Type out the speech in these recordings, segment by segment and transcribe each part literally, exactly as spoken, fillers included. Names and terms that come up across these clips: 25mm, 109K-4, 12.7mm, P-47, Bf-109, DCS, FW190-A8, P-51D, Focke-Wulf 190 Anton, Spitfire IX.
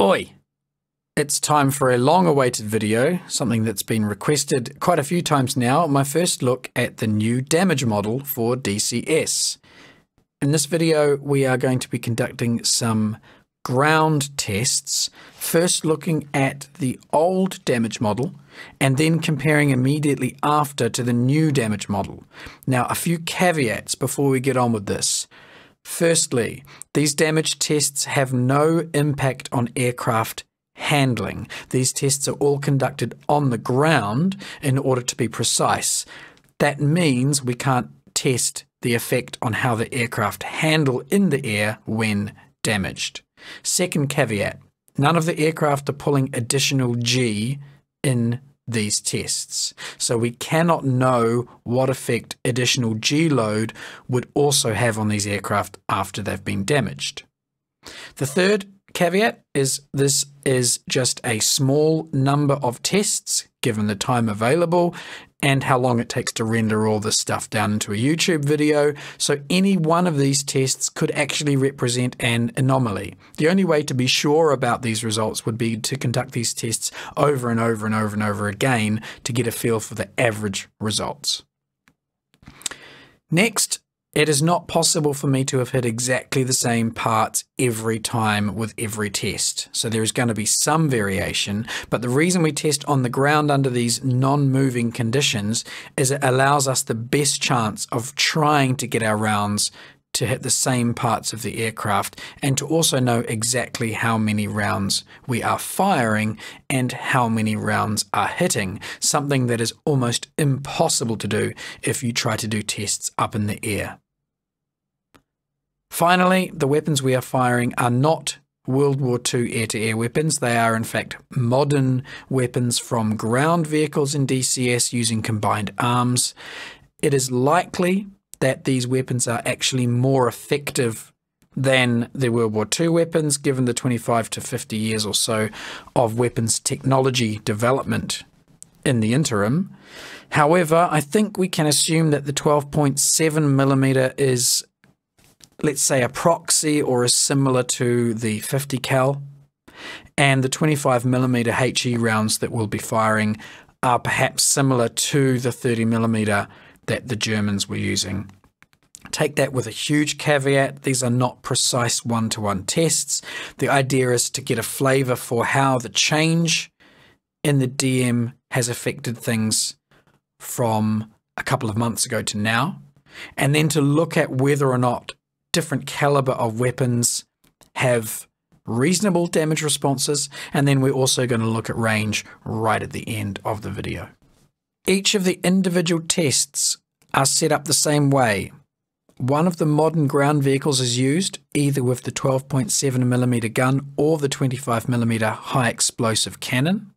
Oi! It's time for a long-awaited video, something that's been requested quite a few times now, my first look at the new damage model for D C S. In this video we are going to be conducting some ground tests, first looking at the old damage model and then comparing immediately after to the new damage model. Now, a few caveats before we get on with this. Firstly, these damage tests have no impact on aircraft handling. These tests are all conducted on the ground in order to be precise. That means we can't test the effect on how the aircraft handle in the air when damaged. Second caveat, none of the aircraft are pulling additional G in these tests, so we cannot know what effect additional G load would also have on these aircraft after they've been damaged. The third caveat is this is just a small number of tests given the time available and how long it takes to render all this stuff down into a YouTube video, so any one of these tests could actually represent an anomaly. The only way to be sure about these results would be to conduct these tests over and over and over and over again to get a feel for the average results. Next, it is not possible for me to have hit exactly the same parts every time with every test. So there is going to be some variation, but the reason we test on the ground under these non-moving conditions is it allows us the best chance of trying to get our rounds to hit the same parts of the aircraft and to also know exactly how many rounds we are firing and how many rounds are hitting, something that is almost impossible to do if you try to do tests up in the air. Finally, the weapons we are firing are not World War Two air-to-air weapons. They are in fact modern weapons from ground vehicles in D C S using combined arms. It is likely that these weapons are actually more effective than the World War Two weapons, given the twenty-five to fifty years or so of weapons technology development in the interim. However, I think we can assume that the twelve point seven millimeter is, let's say, a proxy or is similar to the fifty cal, and the twenty-five millimeter H E rounds that we'll be firing are perhaps similar to the thirty millimeter that the Germans were using. Take that with a huge caveat. These are not precise one-to-one tests. The idea is to get a flavour for how the change in the D M has affected things from a couple of months ago to now, and then to look at whether or not different calibre of weapons have reasonable damage responses, and then we're also going to look at range right at the end of the video. Each of the individual tests are set up the same way. One of the modern ground vehicles is used, either with the twelve point seven millimeter gun or the twenty-five millimeter high explosive cannon.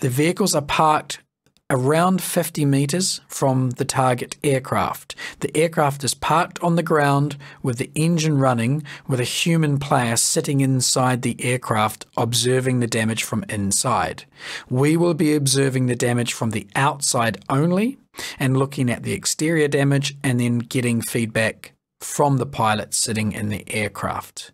The vehicles are parked around fifty meters from the target aircraft. The aircraft is parked on the ground with the engine running, with a human player sitting inside the aircraft observing the damage from inside. We will be observing the damage from the outside only and looking at the exterior damage and then getting feedback from the pilot sitting in the aircraft.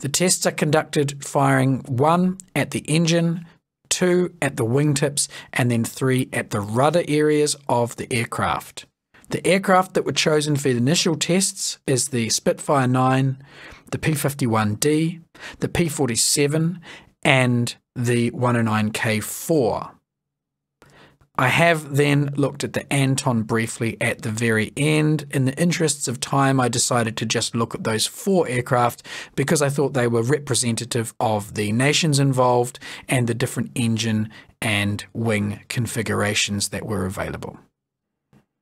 The tests are conducted firing one at the engine, two at the wingtips, and then three at the rudder areas of the aircraft. The aircraft that were chosen for the initial tests is the Spitfire nine, the P fifty-one D, the P forty-seven, and the one oh nine K four. I have then looked at the Anton briefly at the very end. In the interests of time, I decided to just look at those four aircraft because I thought they were representative of the nations involved and the different engine and wing configurations that were available.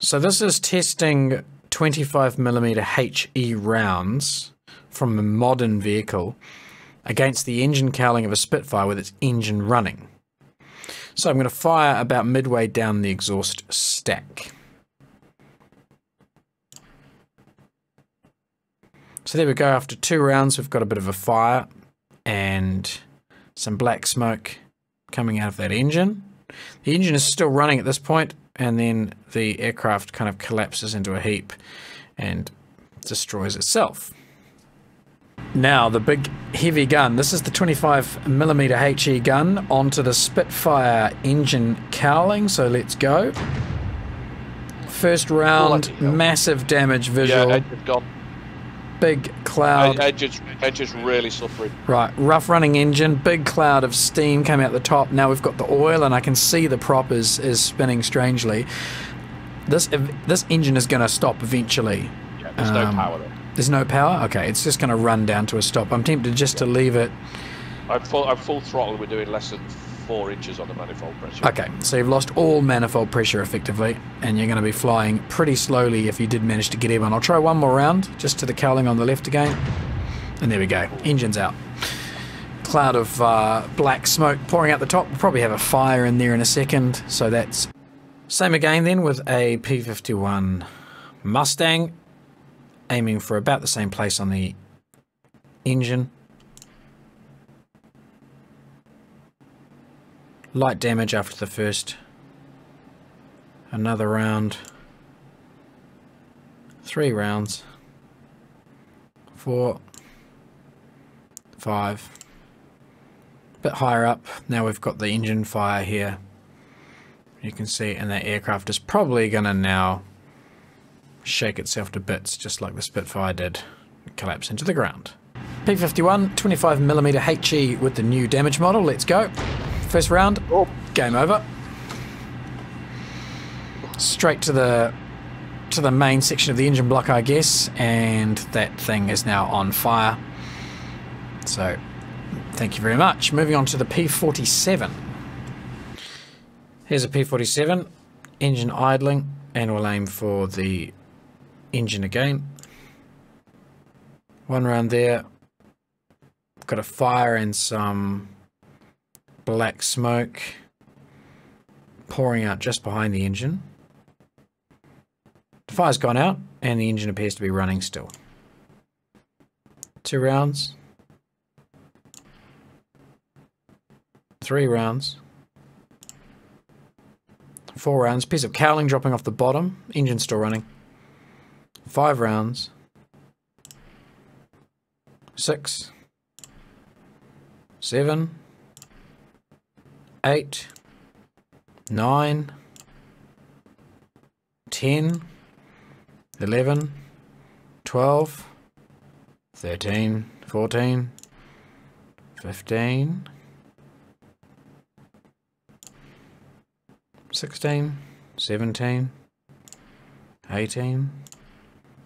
So this is testing twenty-five millimeter H E rounds from a modern vehicle against the engine cowling of a Spitfire with its engine running. So I'm going to fire about midway down the exhaust stack. So there we go. After two rounds, we've got a bit of a fire and some black smoke coming out of that engine. The engine is still running at this point, and then the aircraft kind of collapses into a heap and destroys itself. Now the big heavy gun. This is the twenty-five millimeter HE gun onto the Spitfire engine cowling, so let's go. First round, oh, massive damage visual. Yeah, it's gone. Big cloud. I, I just, I just really suffering. Right, rough running engine, big cloud of steam came out the top. Now we've got the oil and I can see the prop is, is spinning strangely. This this engine is going to stop eventually. Yeah, there's um, no power there. There's no power? Okay, it's just going to run down to a stop. I'm tempted just yeah. to leave it. I'm full, I'm full throttle, we're doing less than four inches on the manifold pressure. Okay, so you've lost all manifold pressure effectively, and you're going to be flying pretty slowly if you did manage to get everyone. I'll try one more round, just to the cowling on the left again, and there we go, engine's out. Cloud of uh, black smoke pouring out the top. We'll probably have a fire in there in a second, so that's... Same again then with a P fifty-one Mustang, aiming for about the same place on the engine. Light damage after the first. Another round. Three rounds. Four. Five. Bit higher up. Now we've got the engine fire here. You can see, and that aircraft is probably gonna now shake itself to bits, just like the Spitfire did, collapse into the ground. P fifty-one, twenty-five millimeter HE with the new damage model. Let's go. First round, oh. Game over. Straight to the to the main section of the engine block, I guess, and that thing is now on fire. So, thank you very much. Moving on to the P forty-seven. Here's a P forty-seven, engine idling, and we'll aim for the engine again. One round there. Got a fire and some black smoke pouring out just behind the engine. The fire's gone out and the engine appears to be running still. Two rounds. Three rounds. Four rounds. Piece of cowling dropping off the bottom. Engine still running. Five rounds. Six. Seven. Eight, nine, ten, eleven, twelve, thirteen, fourteen, fifteen, sixteen, seventeen, eighteen,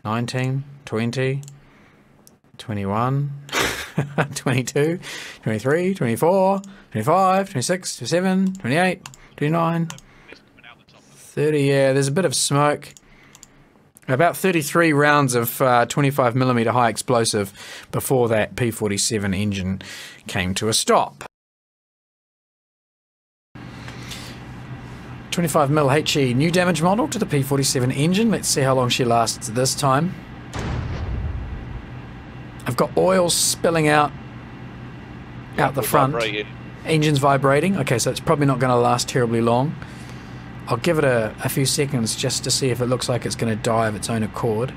nineteen, twenty, twenty-one, twenty-two, twenty-three, twenty-four, twenty-five, twenty-six, twenty-seven, twenty-eight, twenty-nine, thirty, yeah, there's a bit of smoke. About thirty-three rounds of uh, twenty-five millimeter high explosive before that P forty-seven engine came to a stop. twenty-five mil HE new damage model to the P forty-seven engine. Let's see how long she lasts this time. I've got oil spilling out, out the front. Vibrating. Engine's vibrating. Okay, so it's probably not going to last terribly long. I'll give it a, a few seconds just to see if it looks like it's going to die of its own accord.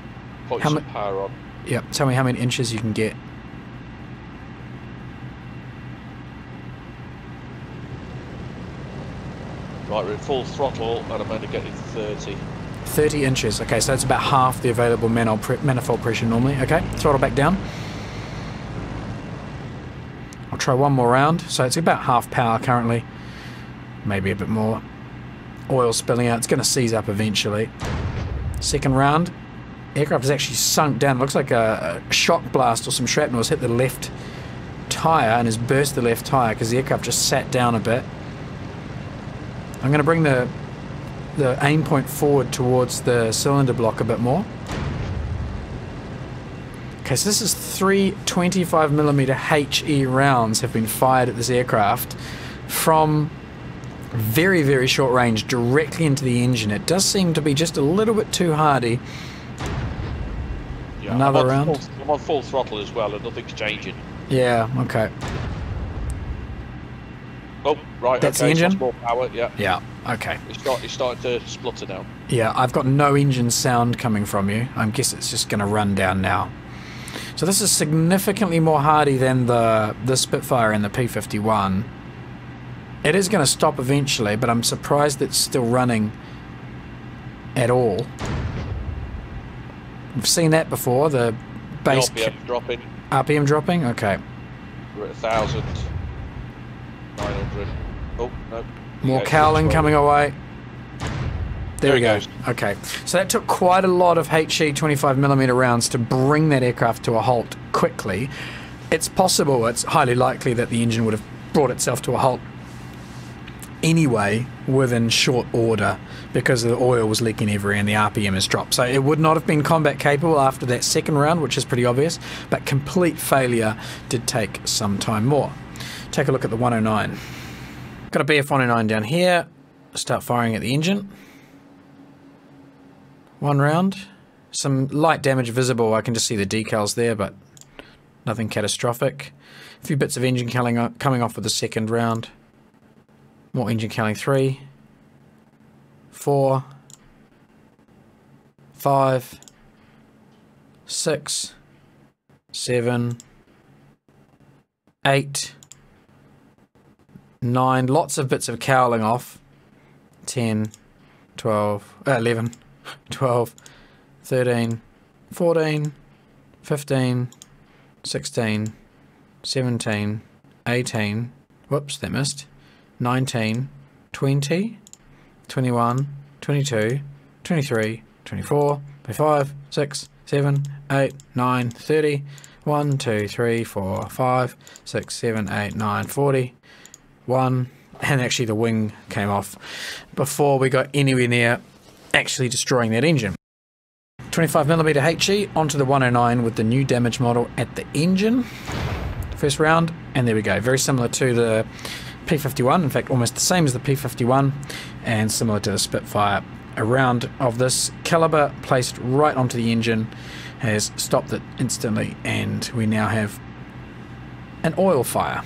Put some power on. Yep, tell me how many inches you can get. Right, we're at full throttle and I'm only getting thirty. thirty inches. Okay, so that's about half the available manifold pressure normally. Okay, throttle back down. I'll try one more round. So it's about half power currently. Maybe a bit more. Oil spilling out. It's going to seize up eventually. Second round. Aircraft has actually sunk down. It looks like a shock blast or some shrapnel has hit the left tyre and has burst the left tyre because the aircraft just sat down a bit. I'm going to bring the the aim point forward towards the cylinder block a bit more. Okay, so this is three twenty-five millimeter HE rounds have been fired at this aircraft from very, very short range directly into the engine. It does seem to be just a little bit too hardy. Yeah, another I'm round. Full, I'm on full throttle as well and nothing's changing. Yeah, okay. Oh, right, that's okay, the engine. So more power, yeah. Yeah, okay. It's, got, it's starting to splutter now. Yeah, I've got no engine sound coming from you. I guess it's just going to run down now. So this is significantly more hardy than the, the Spitfire and the P fifty-one. It is going to stop eventually, but I'm surprised it's still running at all. We've seen that before, the base... The R P M dropping. R P M dropping? Okay. We're at one thousand. nine hundred. Oh, no. More okay, cowling coming away. There, there we go. Goes. Okay. So that took quite a lot of HE twenty-five millimeter rounds to bring that aircraft to a halt quickly. It's possible, it's highly likely that the engine would have brought itself to a halt anyway within short order because the oil was leaking everywhere and the R P M has dropped. So it would not have been combat capable after that second round, which is pretty obvious, but complete failure did take some time more. Take a look at the one oh nine. Got a B F one oh nine down here. Start firing at the engine. One round. Some light damage visible. I can just see the decals there, but nothing catastrophic. A few bits of engine cowling coming off with the second round. More engine cowling. Three. Four. Five. Six. Seven. Eight. Nine. Lots of bits of cowling off. Ten. Twelve. Uh, eleven. twelve, thirteen, fourteen, fifteen, sixteen, seventeen, eighteen, whoops, that missed, nineteen, twenty, twenty-one, twenty-two, twenty-three, twenty-four, twenty-five, six, seven, eight, nine, thirty, one, two, three, four, five, six, seven, eight, nine, forty, one, and actually the wing came off before we got anywhere near actually destroying that engine. twenty-five millimeter HE onto the one oh nine with the new damage model at the engine. First round, and there we go. Very similar to the P fifty-one, in fact almost the same as the P fifty-one, and similar to the Spitfire. A round of this caliber placed right onto the engine has stopped it instantly, and we now have an oil fire.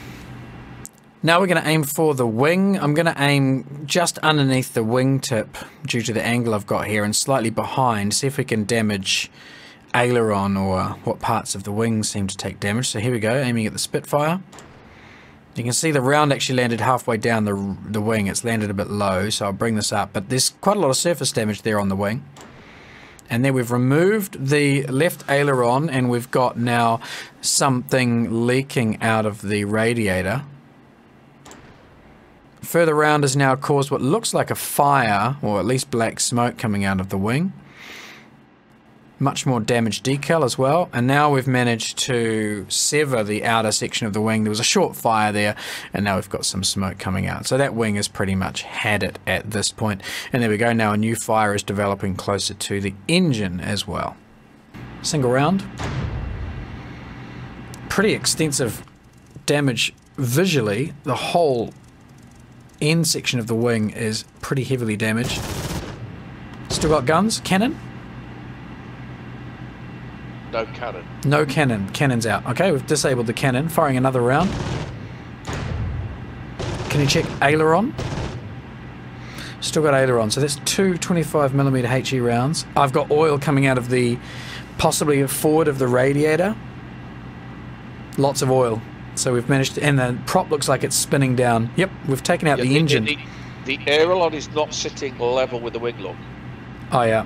Now we're going to aim for the wing. I'm going to aim just underneath the wingtip due to the angle I've got here and slightly behind. See if we can damage aileron or what parts of the wing seem to take damage. So here we go, aiming at the Spitfire. You can see the round actually landed halfway down the, the wing. It's landed a bit low, so I'll bring this up. But there's quite a lot of surface damage there on the wing. And then we've removed the left aileron and we've got now something leaking out of the radiator. Further round has now caused what looks like a fire, or at least black smoke coming out of the wing. Much more damaged decal as well, and now we've managed to sever the outer section of the wing. There was a short fire there, and now we've got some smoke coming out. So that wing has pretty much had it at this point. And there we go, now a new fire is developing closer to the engine as well. Single round. Pretty extensive damage visually. The whole end section of the wing is pretty heavily damaged. Still got guns? Cannon? No cannon. No cannon. Cannon's out. Okay, we've disabled the cannon. Firing another round. Can you check aileron? Still got aileron. So that's two twenty-five millimeter HE rounds. I've got oil coming out of the, possibly forward of the radiator. Lots of oil. So we've managed to, and the prop looks like it's spinning down. Yep, we've taken out yeah, the, the engine. The, the aileron is not sitting level with the wing lock. Oh yeah.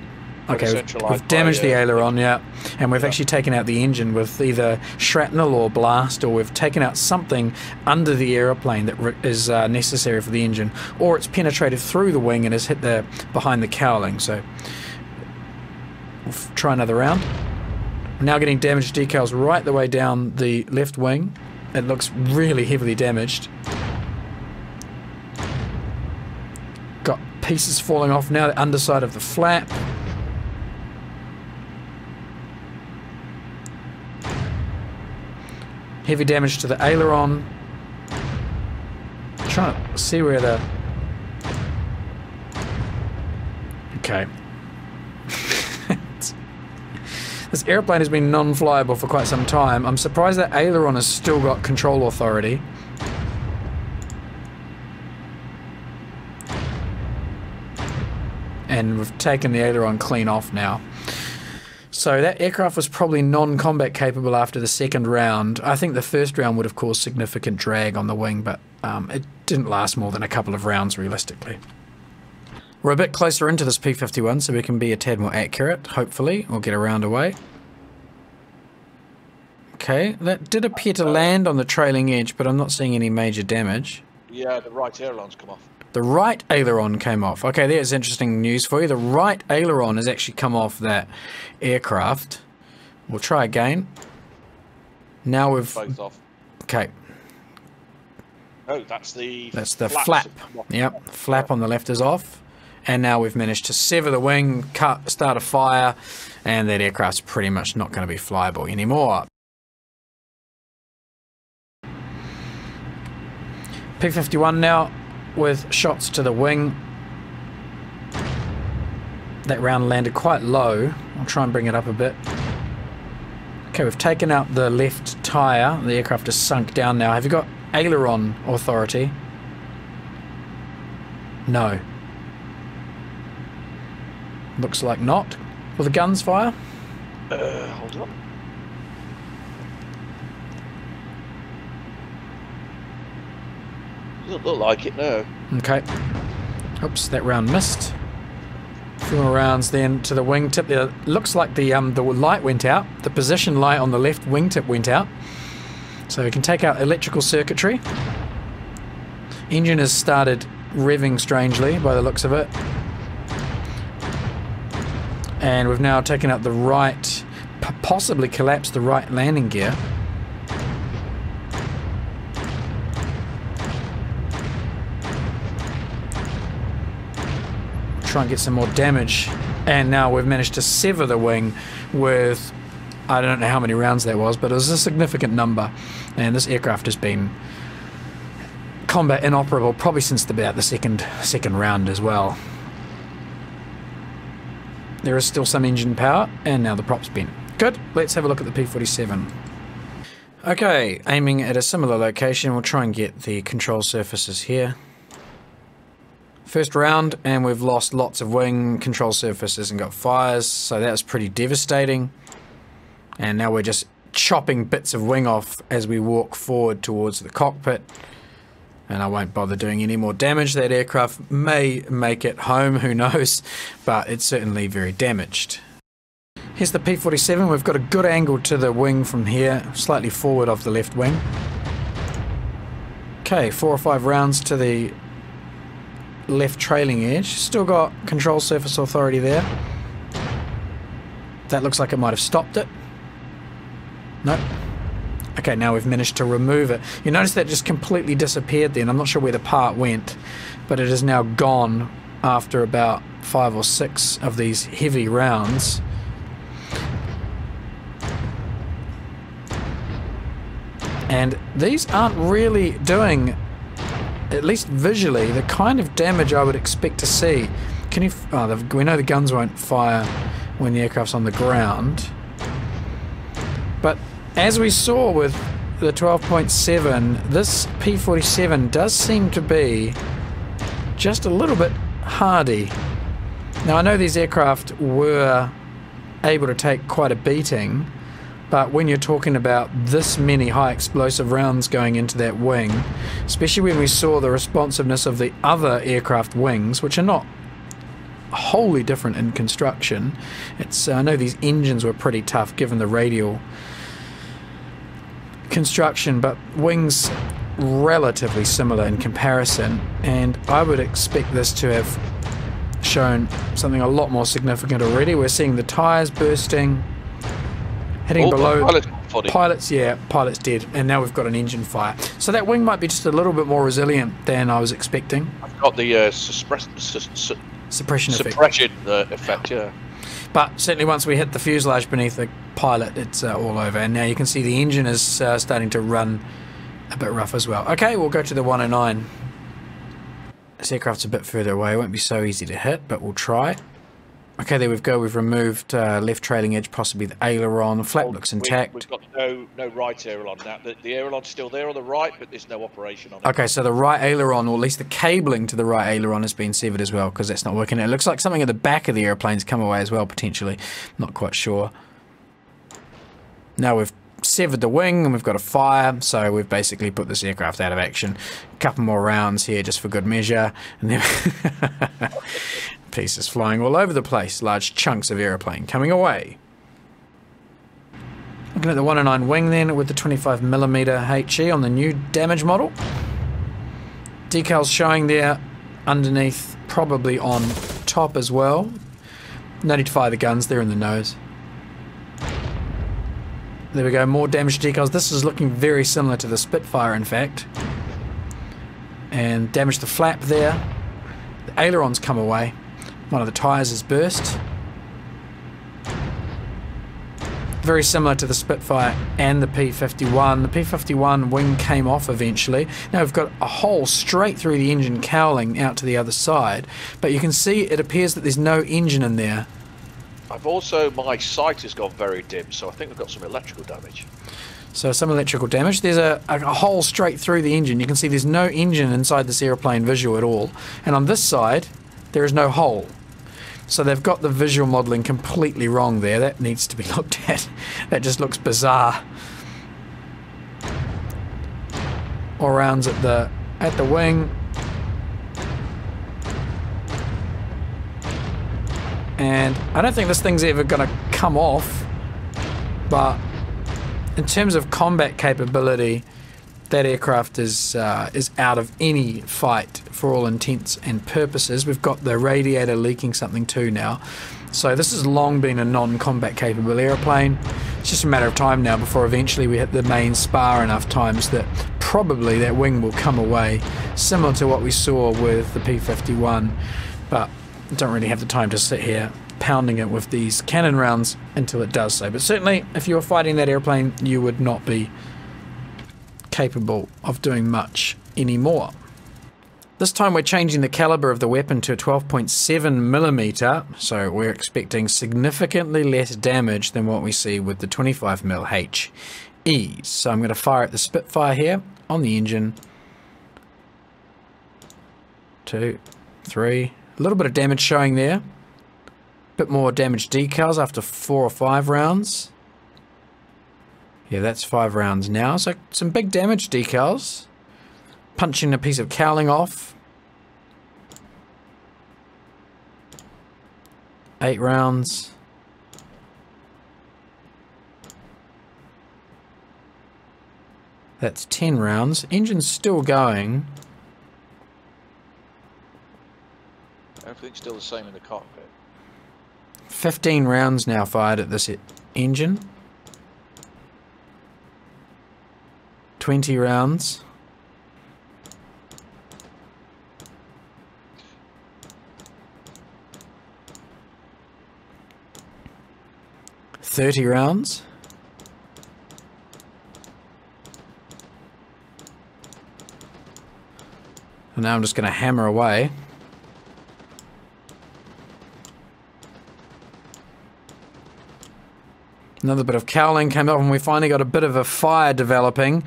Okay, we've, we've damaged the aileron, yeah. And we've yeah. actually taken out the engine with either shrapnel or blast, or we've taken out something under the aeroplane that is uh, necessary for the engine, or it's penetrated through the wing and has hit the behind the cowling. So we'll try another round. We're now getting damaged decals right the way down the left wing. It looks really heavily damaged. Got pieces falling off now, the underside of the flap. Heavy damage to the aileron. I'm trying to see where the... Okay. This airplane has been non-flyable for quite some time. I'm surprised that aileron has still got control authority. And we've taken the aileron clean off now. So that aircraft was probably non-combat capable after the second round. I think the first round would have caused significant drag on the wing, but um, it didn't last more than a couple of rounds realistically. We're a bit closer into this P fifty-one, so we can be a tad more accurate, hopefully, or get a round away. Okay, that did appear to land on the trailing edge, but I'm not seeing any major damage. Yeah, the right aileron's come off. The right aileron came off. Okay, there's interesting news for you. The right aileron has actually come off that aircraft. We'll try again. Now we've... Both off. Okay. Oh, that's the... That's the flap. Yep, flap on the left is off. And now we've managed to sever the wing, cut, start a fire, and that aircraft's pretty much not going to be flyable anymore. P fifty-one now, with shots to the wing. That round landed quite low. I'll try and bring it up a bit. Okay, we've taken out the left tyre. The aircraft is sunk down now. Have you got aileron authority? No. Looks like not. Will the guns fire? Uh, hold on. Doesn't look like it, no. Okay. Oops, that round missed. A few more rounds then to the wingtip. There looks like the um the light went out. The position light on the left wingtip went out. So we can take out electrical circuitry. Engine has started revving strangely by the looks of it. And we've now taken out the right, possibly collapsed the right landing gear. Try and get some more damage, and now we've managed to sever the wing with, I don't know how many rounds that was, but it was a significant number, and this aircraft has been combat inoperable probably since the, about the second second round as well. There is still some engine power, and now the prop's bent. Good, let's have a look at the P forty-seven. Okay, aiming at a similar location, we'll try and get the control surfaces here. First round, and we've lost lots of wing, control surfaces, and got fires, so that was pretty devastating. And now we're just chopping bits of wing off as we walk forward towards the cockpit. And I won't bother doing any more damage. That aircraft may make it home, who knows, but it's certainly very damaged. Here's the P forty-seven. We've got a good angle to the wing from here, slightly forward of the left wing. Okay, four or five rounds to the left trailing edge. Still got control surface authority there. That looks like it might have stopped it. Nope. Okay, now we've managed to remove it. You notice that just completely disappeared then. I'm not sure where the part went, but it is now gone after about five or six of these heavy rounds. And these aren't really doing, at least visually, the kind of damage I would expect to see. Can you? F oh, the, we know the guns won't fire when the aircraft's on the ground. But as we saw with the twelve point seven, this P forty-seven does seem to be just a little bit hardy. Now, I know these aircraft were able to take quite a beating, but when you're talking about this many high explosive rounds going into that wing, especially when we saw the responsiveness of the other aircraft wings, which are not wholly different in construction, it's uh, I know these engines were pretty tough given the radial construction, but wings relatively similar in comparison, and I would expect this to have shown something a lot more significant already. We're seeing the tyres bursting, heading oh, below pilot body. Pilots, yeah, pilot's dead, and now we've got an engine fire. So that wing might be just a little bit more resilient than I was expecting. I've got the uh, suppress su su suppression, suppression effect. Uh, effect, yeah. But certainly once we hit the fuselage beneath the pilot, it's uh, all over. And now you can see the engine is uh, starting to run a bit rough as well. Okay, we'll go to the one oh nine. This aircraft's a bit further away. It won't be so easy to hit, but we'll try. Okay, there we go. We've removed uh, left trailing edge, possibly the aileron. The flap oh, looks intact. We've, we've got no, no right aileron now. The, the aileron's still there on the right, but there's no operation on it. Okay, so the right aileron, or at least the cabling to the right aileron, has been severed as well, because that's not working. It looks like something at the back of the airplane's come away as well, potentially. Not quite sure. Now we've severed the wing and we've got a fire, so we've basically put this aircraft out of action. A couple more rounds here just for good measure, and then pieces flying all over the place, large chunks of aeroplane coming away. Looking at the one oh nine wing then with the twenty-five millimeter HE on the new damage model. Decals showing there underneath, probably on top as well. No need to fire the guns, they're in the nose. There we go, more damage decals. This is looking very similar to the Spitfire, in fact. And damage the flap there. The ailerons come away. One of the tyres is burst. Very similar to the Spitfire and the P fifty-one. The P fifty-one wing came off eventually. Now we've got a hole straight through the engine cowling out to the other side, but you can see it appears that there's no engine in there. I've also, my sight has gone very dim, so I think we've got some electrical damage. So some electrical damage. There's a, a hole straight through the engine. You can see there's no engine inside this airplane visual at all, and on this side there is no hole. So they've got the visual modelling completely wrong there. That needs to be looked at. That just looks bizarre. All rounds at the at the wing. And I don't think this thing's ever going to come off, but in terms of combat capability, that aircraft is uh, is out of any fight for all intents and purposes. We've got the radiator leaking something too now. So this has long been a non-combat capable airplane. It's just a matter of time now before eventually we hit the main spar enough times that probably that wing will come away, similar to what we saw with the P fifty-one. But I don't really have the time to sit here pounding it with these cannon rounds until it does so. But certainly if you were fighting that airplane, you would not be capable of doing much anymore. This time we're changing the caliber of the weapon to twelve point seven millimeter, so we're expecting significantly less damage than what we see with the twenty-five millimeter H E. So I'm going to fire at the Spitfire here on the engine. Two, three, a little bit of damage showing there. Bit more damage decals after four or five rounds. Yeah, that's five rounds now, so some big damage decals. Punching a piece of cowling off. Eight rounds. That's ten rounds. Engine's still going. Everything's still the same in the cockpit. fifteen rounds now fired at this engine. twenty rounds. thirty rounds. And now I'm just going to hammer away. Another bit of cowling came up and we finally got a bit of a fire developing.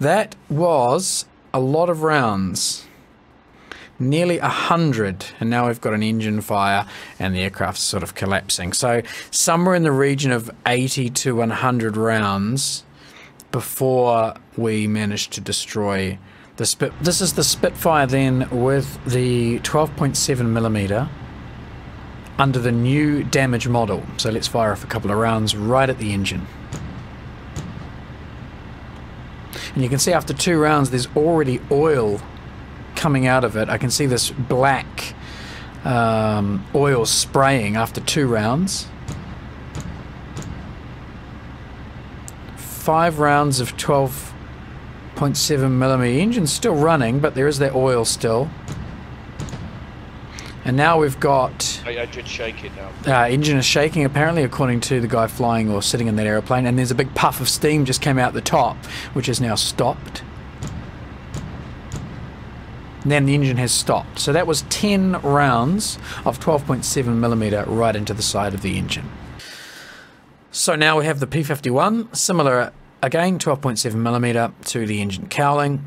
That was a lot of rounds. Nearly a hundred, and now we've got an engine fire and the aircraft's sort of collapsing. So somewhere in the region of eighty to one hundred rounds before we managed to destroy the Spit. This is the Spitfire then with the twelve point seven millimeter. Under the new damage model. So let's fire off a couple of rounds right at the engine. And you can see after two rounds there's already oil coming out of it. I can see this black um, oil spraying after two rounds. Five rounds of twelve point seven millimeter. Engine's still running, but there is that oil still. And now we've got... The engine's shaking now. Uh, engine is shaking, apparently, according to the guy flying or sitting in that aeroplane. And there's a big puff of steam just came out the top, which is now stopped. And then the engine has stopped. So that was ten rounds of twelve point seven millimeter right into the side of the engine. So now we have the P fifty-one, similar, again, twelve point seven millimeter to the engine cowling.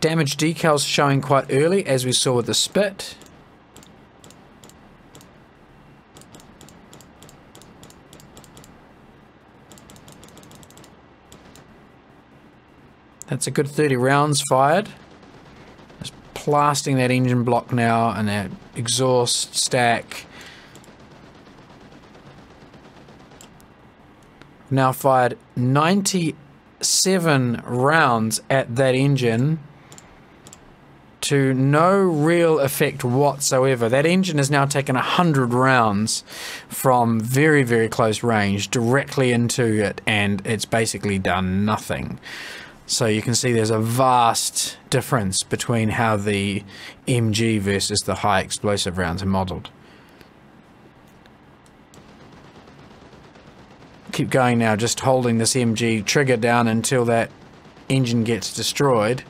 Damage decals showing quite early, as we saw with the Spit. That's a good thirty rounds fired. Just blasting that engine block now and that exhaust stack. Now fired ninety-seven rounds at that engine to no real effect whatsoever. That engine has now taken one hundred rounds from very, very close range directly into it, and it's basically done nothing. So you can see there's a vast difference between how the M G versus the high explosive rounds are modeled. Keep going now, just holding this M G trigger down until that engine gets destroyed.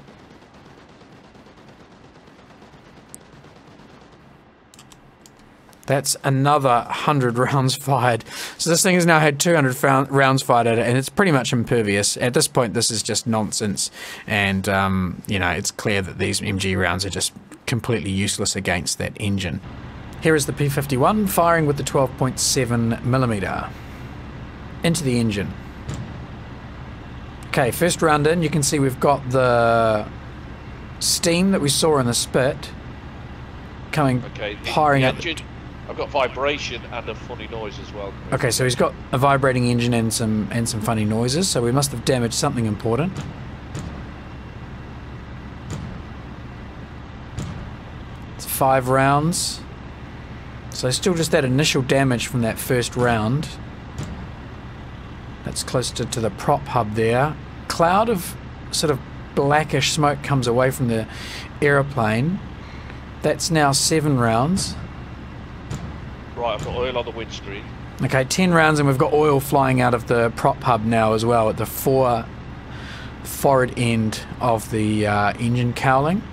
That's another one hundred rounds fired. So this thing has now had two hundred rounds fired at it, and it's pretty much impervious. At this point, this is just nonsense. And, um, you know, it's clear that these M G rounds are just completely useless against that engine. Here is the P fifty-one firing with the twelve point seven millimeter into the engine. Okay, first round in, you can see we've got the steam that we saw in the spit coming, okay, the, firing the engine, at... I've got vibration and a funny noise as well. Okay, so he's got a vibrating engine and some and some funny noises, so we must have damaged something important. It's five rounds. So still just that initial damage from that first round. That's closer to the prop hub there. Cloud of sort of blackish smoke comes away from the aeroplane. That's now seven rounds. Right, I've got oil on the windscreen. Okay, ten rounds, and we've got oil flying out of the prop hub now as well at the fore, forward end of the uh, engine cowling.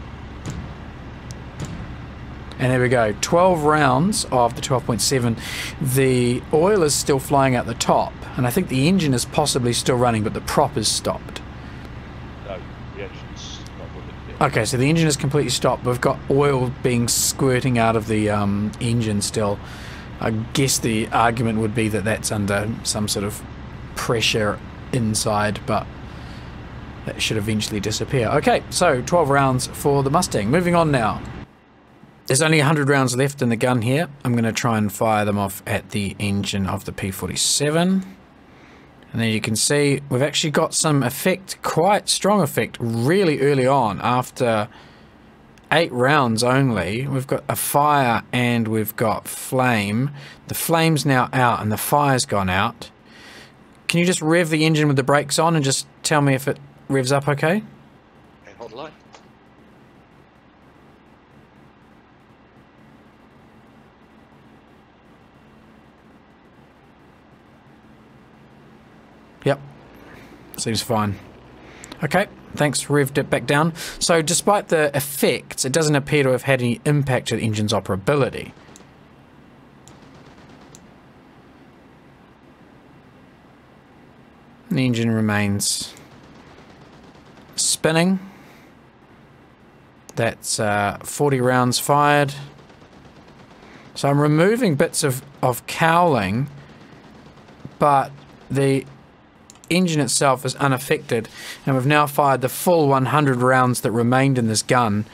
And there we go, twelve rounds of the twelve point seven. The oil is still flying out the top, and I think the engine is possibly still running, but the prop is stopped. No, the engine's not running yet. Okay, so the engine is completely stopped. We've got oil being squirting out of the um, engine still. I guess the argument would be that that's under some sort of pressure inside, but that should eventually disappear. Okay, so twelve rounds for the Mustang. Moving on now. There's only one hundred rounds left in the gun here. I'm going to try and fire them off at the engine of the P forty-seven. And there you can see we've actually got some effect, quite strong effect, really early on after eight rounds only. We've got a fire and we've got flame. The flame's now out and the fire's gone out. Can you just rev the engine with the brakes on and just tell me if it revs up okay? Okay, hold the line. Yep, seems fine. Okay, thanks, revved it back down. So despite the effects, it doesn't appear to have had any impact to the engine's operability. The engine remains spinning. That's uh, forty rounds fired. So I'm removing bits of, of cowling, but the engine itself is unaffected, and we've now fired the full one hundred rounds that remained in this gun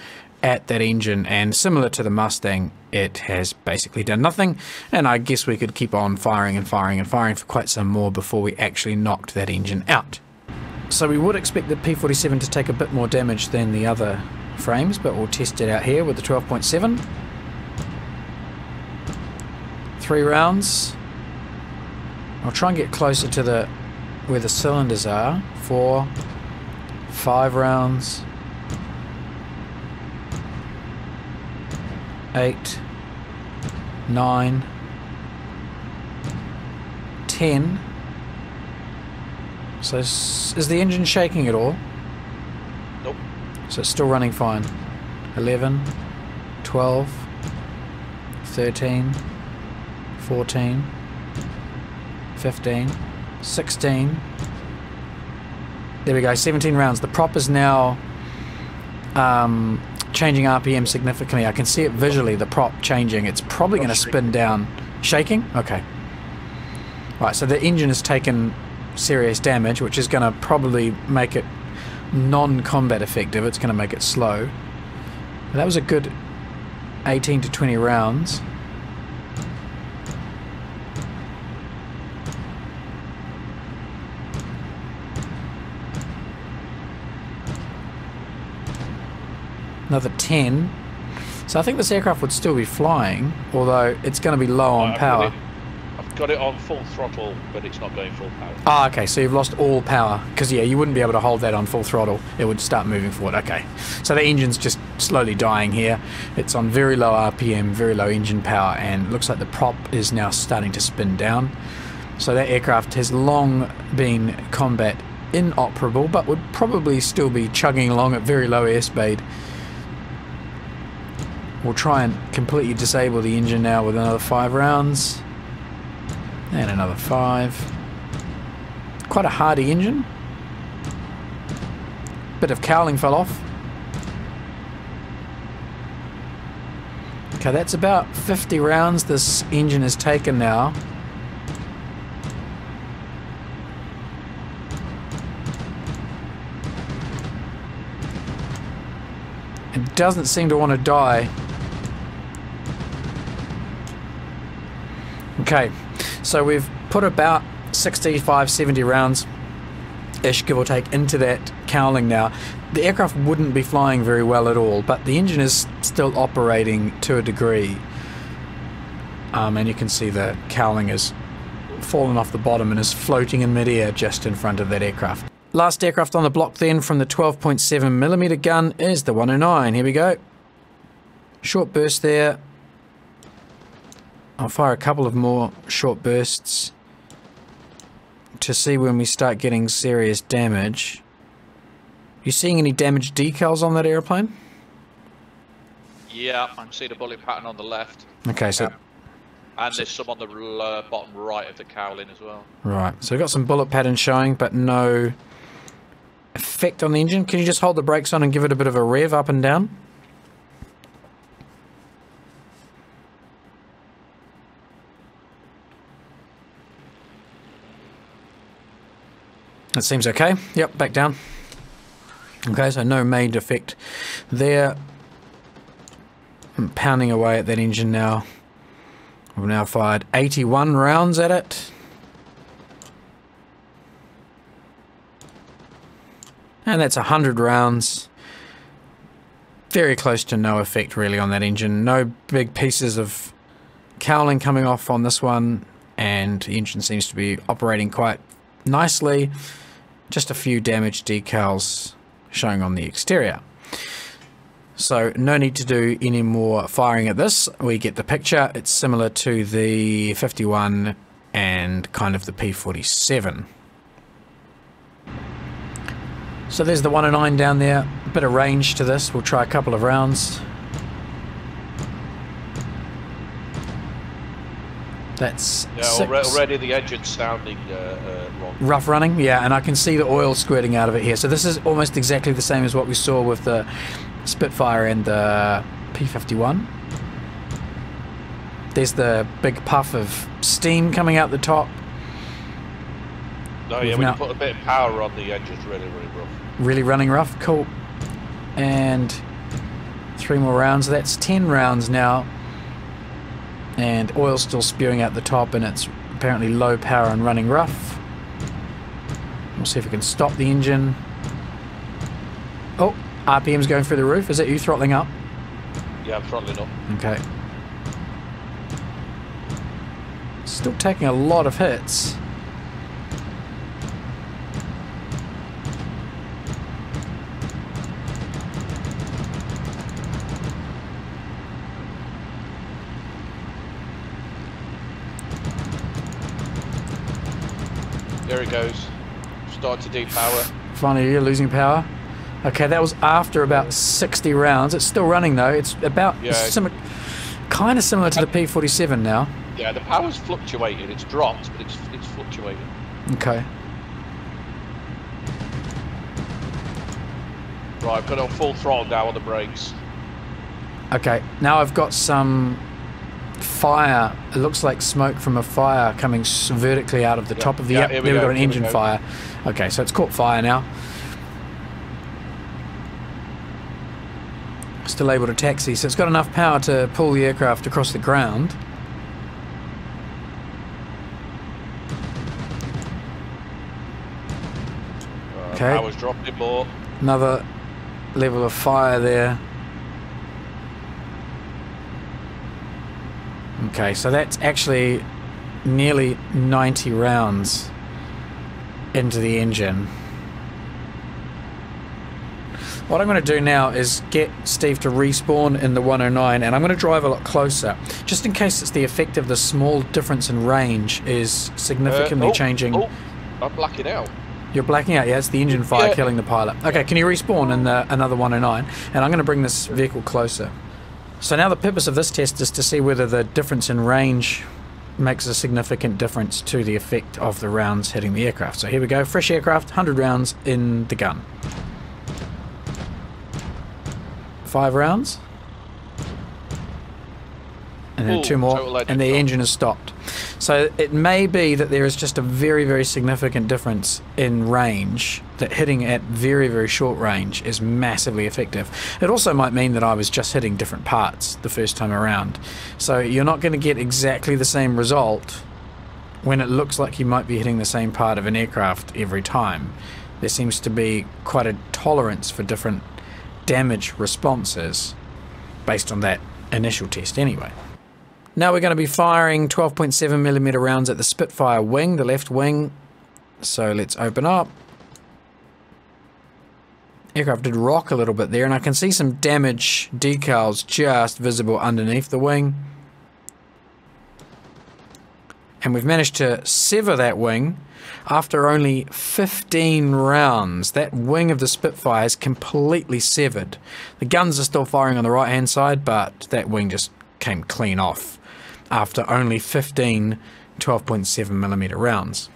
at that engine, and similar to the Mustang, it has basically done nothing, and I guess we could keep on firing and firing and firing for quite some more before we actually knocked that engine out. So we would expect the P forty-seven to take a bit more damage than the other frames, but we'll test it out here with the twelve point seven. Three rounds. I'll try and get closer to the where the cylinders are. Four, five rounds, eight, nine, ten. So is the engine shaking at all? Nope. So it's still running fine. eleven, twelve, thirteen, fourteen, fifteen, sixteen. There we go, seventeen rounds. The prop is now um, changing R P M significantly. I can see it visually, the prop changing. It's probably going to spin down. Shaking? Okay. Right, so the engine has taken serious damage, which is going to probably make it non-combat effective. It's going to make it slow. But that was a good eighteen to twenty rounds. Another ten. So I think this aircraft would still be flying, although it's going to be low on uh, power. I've got it on full throttle, but it's not going full power. Ah, okay, so you've lost all power. Because, yeah, you wouldn't be able to hold that on full throttle. It would start moving forward. Okay, so the engine's just slowly dying here. It's on very low R P M, very low engine power, and looks like the prop is now starting to spin down. So that aircraft has long been combat inoperable, but would probably still be chugging along at very low airspeed. We'll try and completely disable the engine now with another five rounds. And another five. Quite a hardy engine. Bit of cowling fell off. Okay, that's about fifty rounds this engine has taken now. It doesn't seem to want to die. Okay, so we've put about sixty-five, seventy rounds-ish, give or take, into that cowling now. The aircraft wouldn't be flying very well at all, but the engine is still operating to a degree. Um, and you can see the cowling has fallen off the bottom and is floating in midair just in front of that aircraft. Last aircraft on the block then from the twelve point seven millimeter gun is the one oh nine. Here we go. Short burst there. I'll fire a couple of more short bursts to see when we start getting serious damage. You seeing any damaged decals on that airplane? Yeah, I see the bullet pattern on the left. Okay, so... And there's some on the uh, bottom right of the cowling as well. Right, so we've got some bullet pattern showing, but no effect on the engine. Can you just hold the brakes on and give it a bit of a rev up and down? That seems okay. Yep, back down. Okay, so no major effect there. I'm pounding away at that engine now. I've now fired eighty-one rounds at it. And that's one hundred rounds. Very close to no effect really on that engine. No big pieces of cowling coming off on this one. And the engine seems to be operating quite nicely. Just a few damaged decals showing on the exterior. So no need to do any more firing at this. We get the picture. It's similar to the fifty-one and kind of the P forty-seven. So there's the one oh nine down there. A bit of range to this. We'll try a couple of rounds. That's yeah, six. Already the engine's sounding uh, uh, wrong. Rough running, yeah, and I can see the oil squirting out of it here. So this is almost exactly the same as what we saw with the Spitfire and the P fifty-one. There's the big puff of steam coming out the top. No, yeah, when you put a bit of power on, the engine's really, really rough. Really running rough, cool. And three more rounds. That's ten rounds now. And oil's still spewing out the top, and it's apparently low power and running rough. We'll see if we can stop the engine. Oh, R P M's going through the roof. Is that you throttling up? Yeah, I'm throttling up. Okay. Still taking a lot of hits. There it goes. Start to depower. Finally, you're losing power. Okay, that was after about sixty rounds. It's still running though. It's about yeah. similar, kind of similar to the P forty-seven now. Yeah, the power's fluctuated. It's dropped, but it's it's fluctuated. Okay. Right, I've got it on full throttle now on the brakes. Okay, now I've got some fire. It looks like smoke from a fire coming vertically out of the yeah. top of the. Yeah, yep, there we we've go. got an here engine we go. fire. Okay, so it's caught fire now. still able to taxi, so it's got enough power to pull the aircraft across the ground. Okay. Power's dropped in more. Another level of fire there. Okay, so that's actually nearly ninety rounds into the engine. What I'm going to do now is get Steve to respawn in the one oh nine, and I'm going to drive a lot closer, just in case it's the effect of the small difference in range is significantly uh, oh, changing. Oh, I'm blacking out. You're blacking out, yeah, it's the engine fire yeah. killing the pilot. Okay, can you respawn in the, another one oh nine? And I'm going to bring this vehicle closer. So now the purpose of this test is to see whether the difference in range makes a significant difference to the effect of the rounds hitting the aircraft. So here we go, fresh aircraft, one hundred rounds in the gun. Five rounds, and then Ooh, two more, and the engine is stopped. So it may be that there is just a very, very significant difference in range, that hitting at very, very short range is massively effective. It also might mean that I was just hitting different parts the first time around. So you're not going to get exactly the same result when it looks like you might be hitting the same part of an aircraft every time. There seems to be quite a tolerance for different damage responses based on that initial test anyway. Now we're going to be firing twelve point seven millimeter rounds at the Spitfire wing, the left wing. So let's open up. Aircraft did rock a little bit there, and I can see some damage decals just visible underneath the wing. And we've managed to sever that wing after only fifteen rounds. That wing of the Spitfire is completely severed. The guns are still firing on the right hand side, but that wing just came clean off after only fifteen twelve point seven millimeter rounds.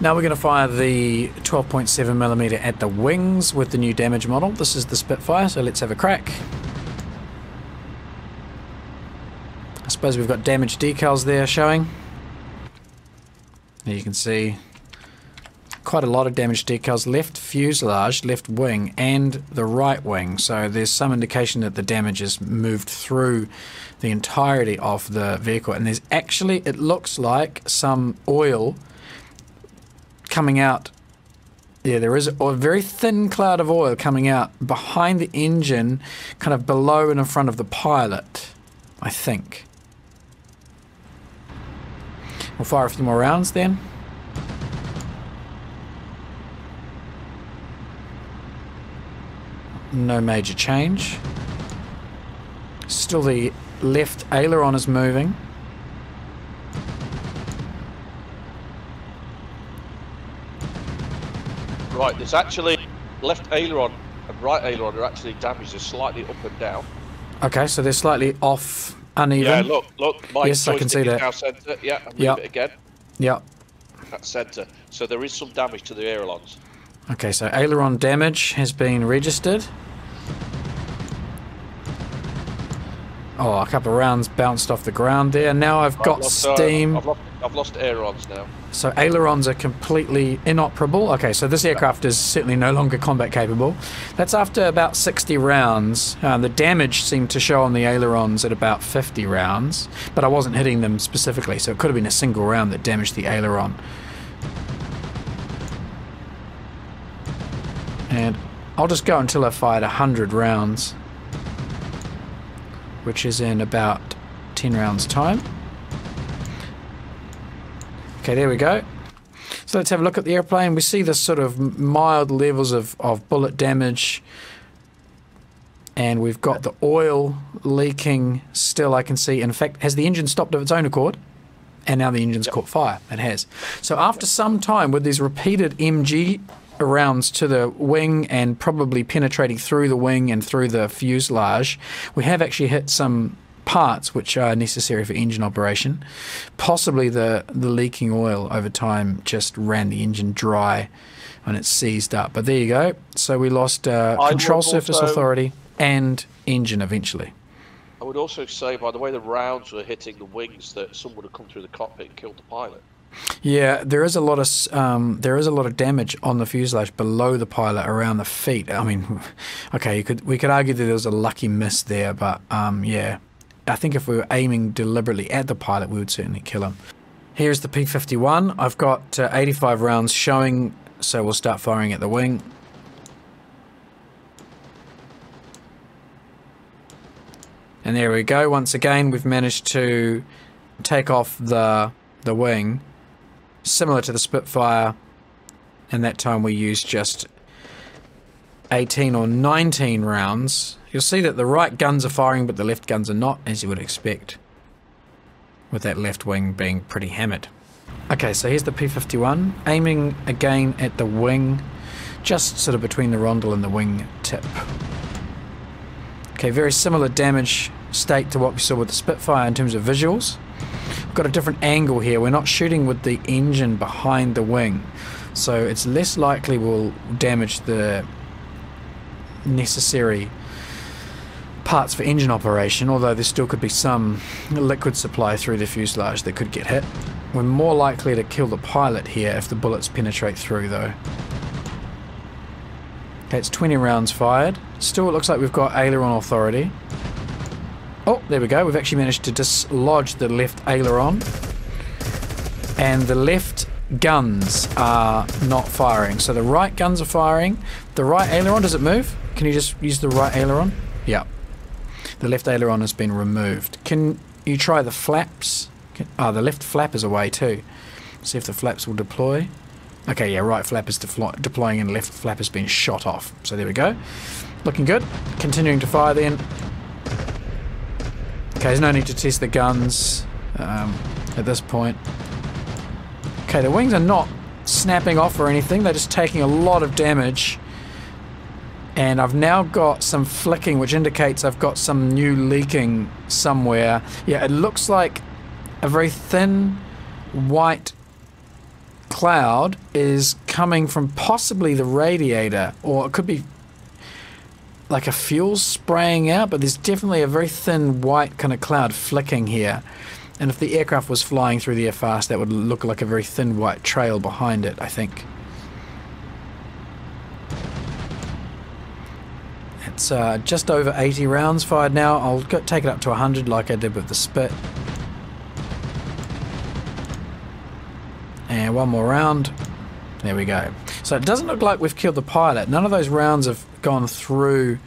Now we're going to fire the twelve point seven millimeter at the wings with the new damage model. This is the Spitfire, so let's have a crack. I suppose we've got damage decals there showing. There you can see quite a lot of damage decals, left fuselage, left wing, and the right wing. So there's some indication that the damage has moved through the entirety of the vehicle. And there's actually, it looks like, some oil coming out. Yeah, there is a very thin cloud of oil coming out behind the engine, kind of below and in front of the pilot, I think. We'll fire a few more rounds then. No major change. Still the left aileron is moving. Right, there's actually left aileron and right aileron are actually damaged. They're slightly up and down. Okay, so they're slightly off, uneven. Yeah, look, look. My yes, I can see that. Now centre. Yeah, and yep. Move it again. Yep. That's centre. So there is some damage to the ailerons. Okay, so aileron damage has been registered. Oh, a couple of rounds bounced off the ground there. Now I've got I've lost, steam. Uh, I've, lost, I've lost ailerons now. So ailerons are completely inoperable. Okay, so this aircraft is certainly no longer combat capable. That's after about sixty rounds. Uh, the damage seemed to show on the ailerons at about fifty rounds, but I wasn't hitting them specifically, so it could have been a single round that damaged the aileron. And I'll just go until I fired one hundred rounds, which is in about ten rounds time. Okay, there we go. So let's have a look at the airplane. We see this sort of mild levels of, of bullet damage, and we've got the oil leaking still, I can see. In fact, has the engine stopped of its own accord? And now the engine's yep. caught fire. It has. So after some time with these repeated M G rounds to the wing and probably penetrating through the wing and through the fuselage, we have actually hit some parts which are necessary for engine operation. Possibly the the leaking oil over time just ran the engine dry and it seized up, but there you go. So we lost uh, control surface also, authority and engine eventually. I would also say, by the way the rounds were hitting the wings, that someone would have come through the cockpit and killed the pilot. Yeah, there is a lot of um, there is a lot of damage on the fuselage below the pilot around the feet. I mean, okay, you could we could argue that there was a lucky miss there, but um, yeah, I think if we were aiming deliberately at the pilot, we would certainly kill him. Here's the P fifty-one. I've got uh, eighty-five rounds showing, so we'll start firing at the wing. And there we go. Once again, we've managed to take off the the wing, similar to the Spitfire, and that time we used just eighteen or nineteen rounds. You'll see that the right guns are firing but the left guns are not, as you would expect, with that left wing being pretty hammered. Okay, so here's the P fifty-one, aiming again at the wing, just sort of between the rondel and the wing tip. Okay, very similar damage state to what we saw with the Spitfire in terms of visuals. We've got a different angle here. We're not shooting with the engine behind the wing, so it's less likely we'll damage the necessary parts for engine operation, although there still could be some liquid supply through the fuselage that could get hit. We're more likely to kill the pilot here if the bullets penetrate through, though. Okay, it's twenty rounds fired. Still, it looks like we've got aileron authority. Oh, there we go. We've actually managed to dislodge the left aileron. And the left guns are not firing. So the right guns are firing. The right aileron, does it move? Can you just use the right aileron? Yeah. The left aileron has been removed. Can you try the flaps? Can, oh, the left flap is away too. See if the flaps will deploy. Okay, yeah, right flap is deploy, deploying and left flap has been shot off. So there we go. Looking good. Continuing to fire then. Okay, there's no need to test the guns um, at this point. Okay, the wings are not snapping off or anything. They're just taking a lot of damage. And I've now got some flicking, which indicates I've got some new leaking somewhere. Yeah, it looks like a very thin white cloud is coming from possibly the radiator, or it could be like a fuel spraying out, but there's definitely a very thin white kind of cloud flicking here. And if the aircraft was flying through the air fast, that would look like a very thin white trail behind it, I think. It's uh, just over eighty rounds fired now. I'll go take it up to one hundred like I did with the Spit. And one more round. There we go. So it doesn't look like we've killed the pilot. None of those rounds have gone through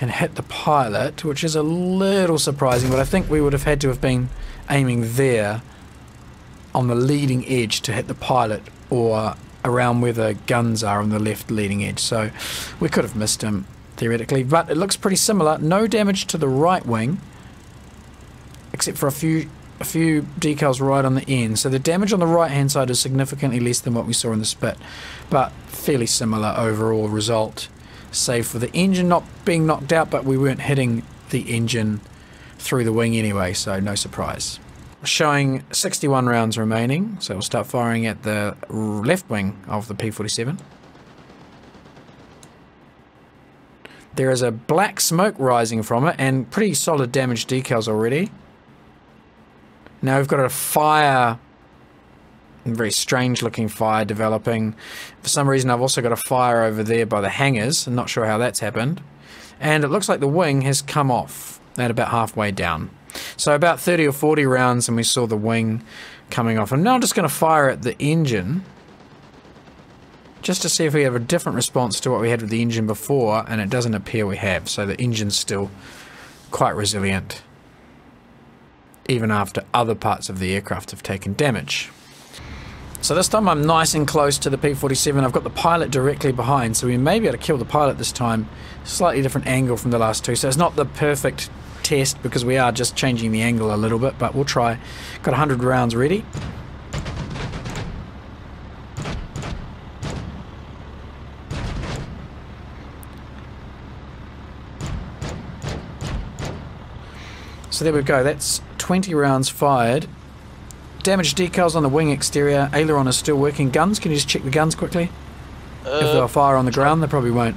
and hit the pilot, which is a little surprising, but I think we would have had to have been aiming there on the leading edge to hit the pilot, or around where the guns are on the left leading edge. So we could have missed him theoretically, but it looks pretty similar. No damage to the right wing, except for a few a few decals right on the end. So the damage on the right hand side is significantly less than what we saw in the Spit, but fairly similar overall result, save for the engine not being knocked out, but we weren't hitting the engine through the wing anyway, so no surprise. Showing sixty-one rounds remaining, so we'll start firing at the left wing of the P forty-seven. There is a black smoke rising from it, and pretty solid damage decals already. Now we've got a fire, a very strange looking fire developing. For some reason I've also got a fire over there by the hangars. I'm not sure how that's happened. And it looks like the wing has come off at about halfway down. So about thirty or forty rounds and we saw the wing coming off. And now I'm just going to fire at the engine, just to see if we have a different response to what we had with the engine before, and it doesn't appear we have. So the engine's still quite resilient, even after other parts of the aircraft have taken damage. So this time I'm nice and close to the P forty-seven. I've got the pilot directly behind, so we may be able to kill the pilot this time. Slightly different angle from the last two, so it's not the perfect test because we are just changing the angle a little bit, but we'll try. Got one hundred rounds ready. So there we go, that's twenty rounds fired. Damage decals on the wing exterior, aileron is still working. Guns, can you just check the guns quickly? Uh, if they'll fire on the ground, they probably won't.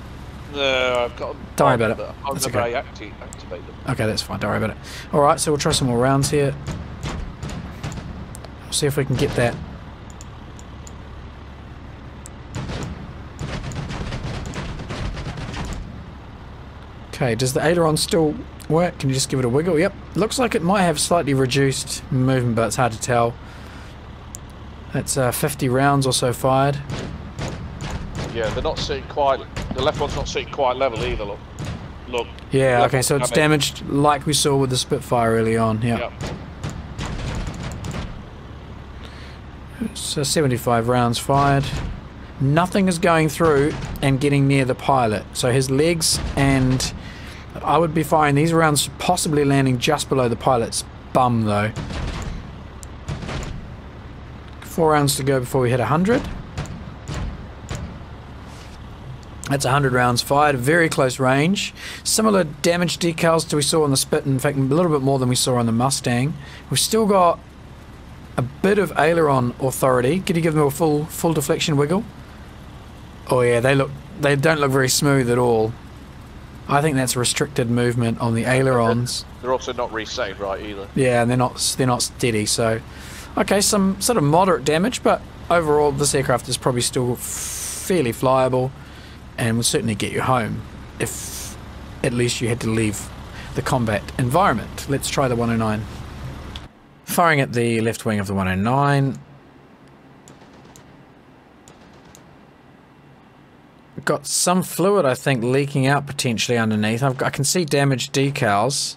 No, I've got... Don't worry about it. That's okay. Activate them. Okay, that's fine, don't worry about it. Alright, so we'll try some more rounds here. See if we can get that Okay, does the aileron still work? Can you just give it a wiggle? Yep, looks like it might have slightly reduced movement, but it's hard to tell. That's uh, fifty rounds or so fired. Yeah, they're not sitting quite, the left one's not sitting quite level either, look. Look. Yeah, okay, so it's damaged like we saw with the Spitfire early on, yeah. Yep. So seventy-five rounds fired. Nothing is going through and getting near the pilot. So his legs, and I would be firing these rounds possibly landing just below the pilot's bum though. Four rounds to go before we hit one hundred. That's one hundred rounds fired, very close range. Similar damage decals to we saw on the Spit, in fact a little bit more than we saw on the Mustang. We've still got a bit of aileron authority. Could you give them a full full deflection wiggle? Oh yeah, they look, they don't look very smooth at all. I think that's restricted movement on the ailerons. They're also not reset right either. Yeah, and they're not they're not steady. So, okay, some sort of moderate damage, but overall this aircraft is probably still fairly flyable, and will certainly get you home if at least you had to leave the combat environment. Let's try the one oh nine. Firing at the left wing of the one oh nine. Got some fluid, I think, leaking out potentially underneath. I've got, I can see damaged decals.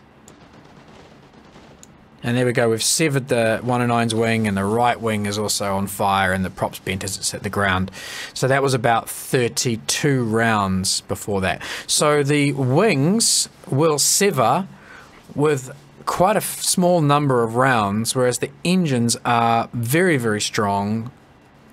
And there we go. We've severed the one oh nine's wing, and the right wing is also on fire, and the prop's bent as it's at the ground. So that was about thirty-two rounds before that. So the wings will sever with quite a f small number of rounds, whereas the engines are very, very strong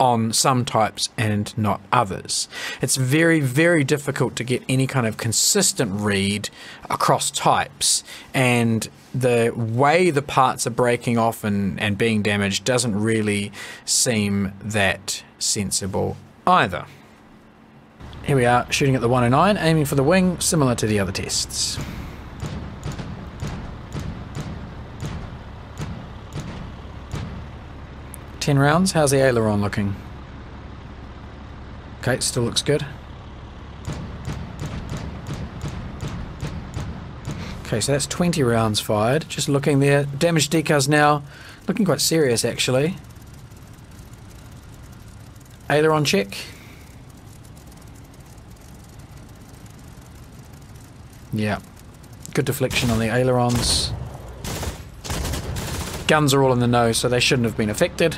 on some types and not others. It's very, very difficult to get any kind of consistent read across types, and the way the parts are breaking off and, and being damaged doesn't really seem that sensible either. Here we are shooting at the one oh nine, aiming for the wing, similar to the other tests. ten rounds. How's the aileron looking? Okay, it still looks good. Okay, so that's twenty rounds fired. Just looking there. Damaged decals now. Looking quite serious, actually. Aileron check. Yeah. Good deflection on the ailerons. Guns are all in the nose, so they shouldn't have been affected.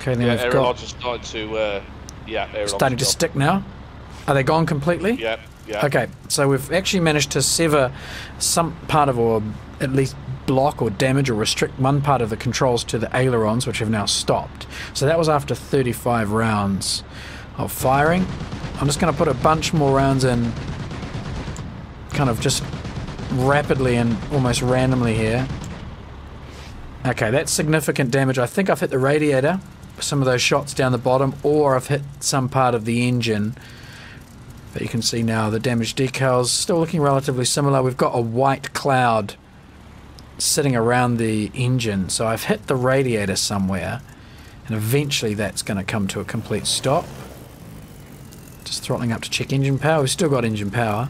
Okay, then yeah, we've got starting to, uh, yeah, starting to gone. stick now. Are they gone completely? Yeah, yeah. Okay, so we've actually managed to sever some part of, or at least block or damage or restrict one part of the controls to the ailerons, which have now stopped. So that was after thirty-five rounds of firing. I'm just going to put a bunch more rounds in, kind of just rapidly and almost randomly here. Okay, that's significant damage. I think I've hit the radiator, some of those shots down the bottom, or I've hit some part of the engine. But you can see now the damaged decals still looking relatively similar. We've got a white cloud sitting around the engine, so I've hit the radiator somewhere, and eventually that's going to come to a complete stop. Just throttling up to check engine power. We've still got engine power.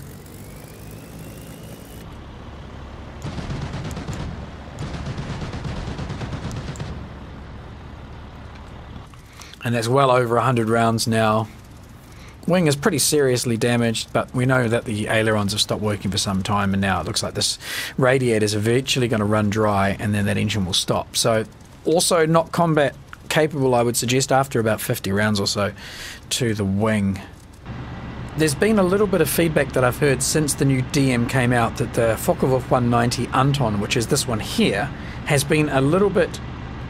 And that's well over one hundred rounds now. Wing is pretty seriously damaged, but we know that the ailerons have stopped working for some time, and now it looks like this radiator is eventually going to run dry, and then that engine will stop. So also not combat capable, I would suggest, after about fifty rounds or so to the wing. There's been a little bit of feedback that I've heard since the new D M came out that the Focke-Wulf one ninety Anton, which is this one here, has been a little bit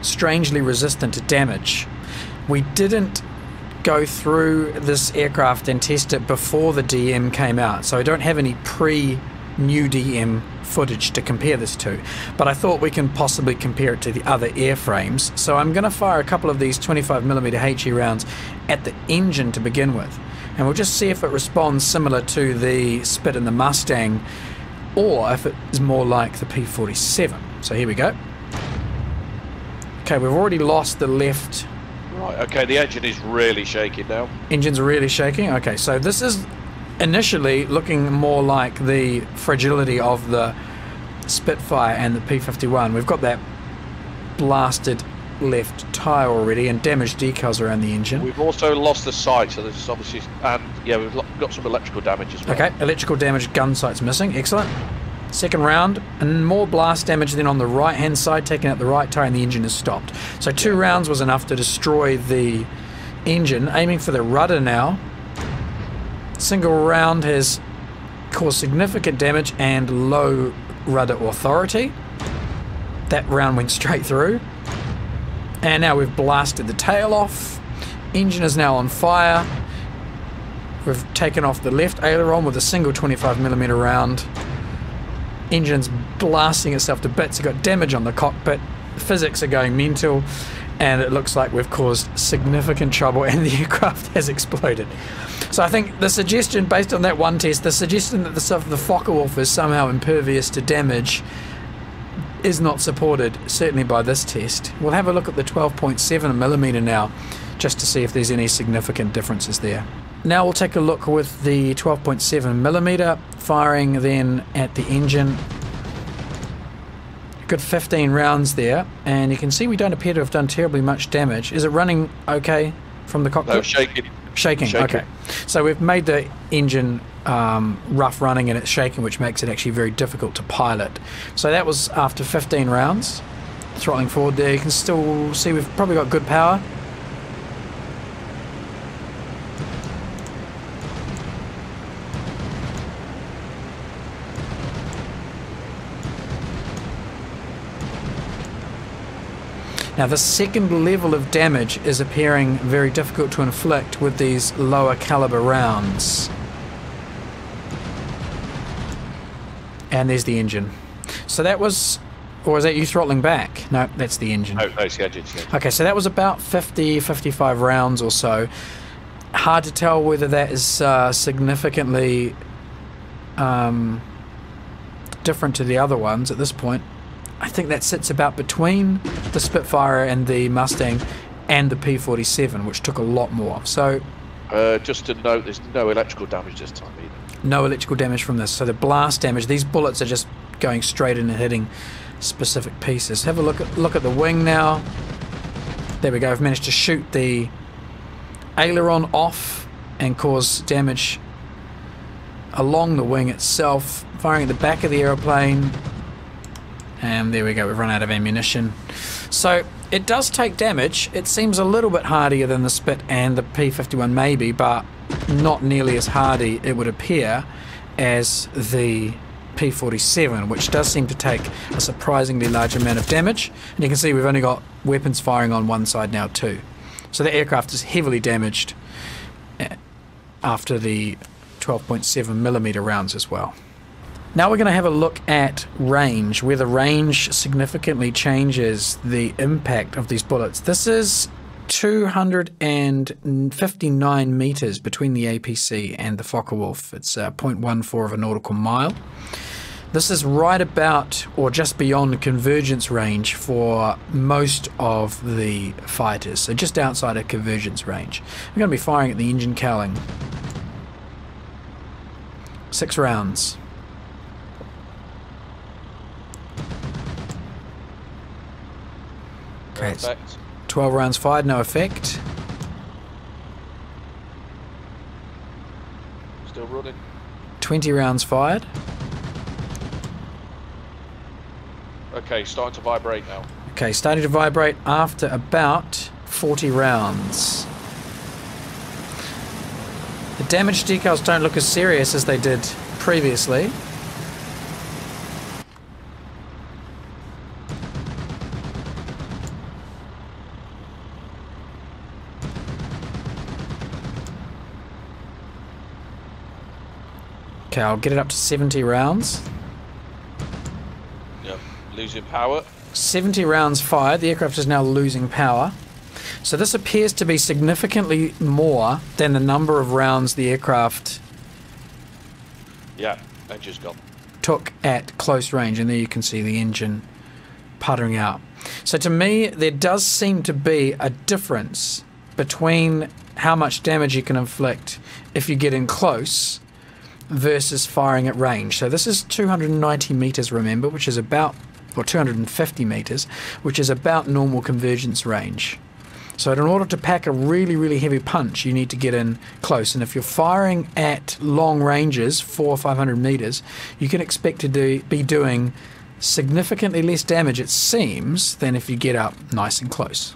strangely resistant to damage. We didn't go through this aircraft and test it before the D M came out, so I don't have any pre-new D M footage to compare this to, but I thought we can possibly compare it to the other airframes. So I'm going to fire a couple of these twenty-five millimeter HE rounds at the engine to begin with, and we'll just see if it responds similar to the Spit and the Mustang, or if it is more like the P forty-seven. So here we go. Okay, we've already lost the left Right, okay, the engine is really shaking now. Engine's really shaking? Okay, so this is initially looking more like the fragility of the Spitfire and the P fifty-one. We've got that blasted left tyre already and damaged decals around the engine. We've also lost the sight, so there's obviously, and yeah, we've got some electrical damage as well. Okay, electrical damage, gun sight's missing, excellent. Second round, and more blast damage than on the right hand side, taking out the right tyre, and the engine is stopped. So two yeah. rounds was enough to destroy the engine. Aiming for the rudder now. Single round has caused significant damage and low rudder authority. That round went straight through. And now we've blasted the tail off. Engine is now on fire. We've taken off the left aileron with a single twenty-five millimeter round. Engine's blasting itself to bits. It got damage on the cockpit. The physics are going mental, and it looks like we've caused significant trouble, and the aircraft has exploded. So I think the suggestion, based on that one test, the suggestion that the the Focke-Wulf is somehow impervious to damage is not supported, certainly by this test. We'll have a look at the twelve point seven millimeter now, just to see if there's any significant differences there. Now we'll take a look with the twelve point seven millimeter, firing then at the engine. A good fifteen rounds there, and you can see we don't appear to have done terribly much damage. Is it running okay from the cockpit? No, shaking. Shaking, shaking. Okay. So we've made the engine um, rough running and it's shaking, which makes it actually very difficult to pilot. So that was after fifteen rounds. Throttling forward there, you can still see we've probably got good power. Now the second level of damage is appearing very difficult to inflict with these lower caliber rounds. And there's the engine. So that was, or was that you throttling back? No, that's the engine. Oh, no, it's the engine. Okay, so that was about fifty, fifty-five rounds or so. Hard to tell whether that is uh, significantly um, different to the other ones at this point. I think that sits about between the Spitfire and the Mustang and the P forty-seven, which took a lot more. So, uh, just to note, there's no electrical damage this time either. No electrical damage from this. So the blast damage, these bullets are just going straight in and hitting specific pieces. Have a look at, look at the wing now. There we go. I've managed to shoot the aileron off and cause damage along the wing itself. Firing at the back of the aeroplane. And there we go, we've run out of ammunition. So it does take damage. It seems a little bit hardier than the Spit and the P fifty-one maybe, but not nearly as hardy, it would appear, as the P forty-seven, which does seem to take a surprisingly large amount of damage. And you can see we've only got weapons firing on one side now too. So the aircraft is heavily damaged after the twelve point seven millimeter rounds as well. Now we're going to have a look at range, where the range significantly changes the impact of these bullets. This is two hundred fifty-nine meters between the A P C and the Focke-Wulf. It's uh, zero point one four of a nautical mile. This is right about or just beyond convergence range for most of the fighters, so just outside of convergence range. We're going to be firing at the engine cowling. Six rounds. Okay, twelve rounds fired, no effect. Still running. twenty rounds fired. Okay, starting to vibrate now. Okay, starting to vibrate after about forty rounds. The damage decals don't look as serious as they did previously. Okay, I'll get it up to seventy rounds. Yep, losing power. seventy rounds fired. The aircraft is now losing power. So this appears to be significantly more than the number of rounds the aircraft yeah, that just got. took at close range. And there you can see the engine puttering out. So to me, there does seem to be a difference between how much damage you can inflict if you get in close versus firing at range. So this is two hundred ninety meters, remember, which is about, or two hundred fifty meters, which is about normal convergence range. So in order to pack a really, really heavy punch, you need to get in close. And if you're firing at long ranges, four or five hundred meters, you can expect to do, be doing significantly less damage, it seems, than if you get up nice and close.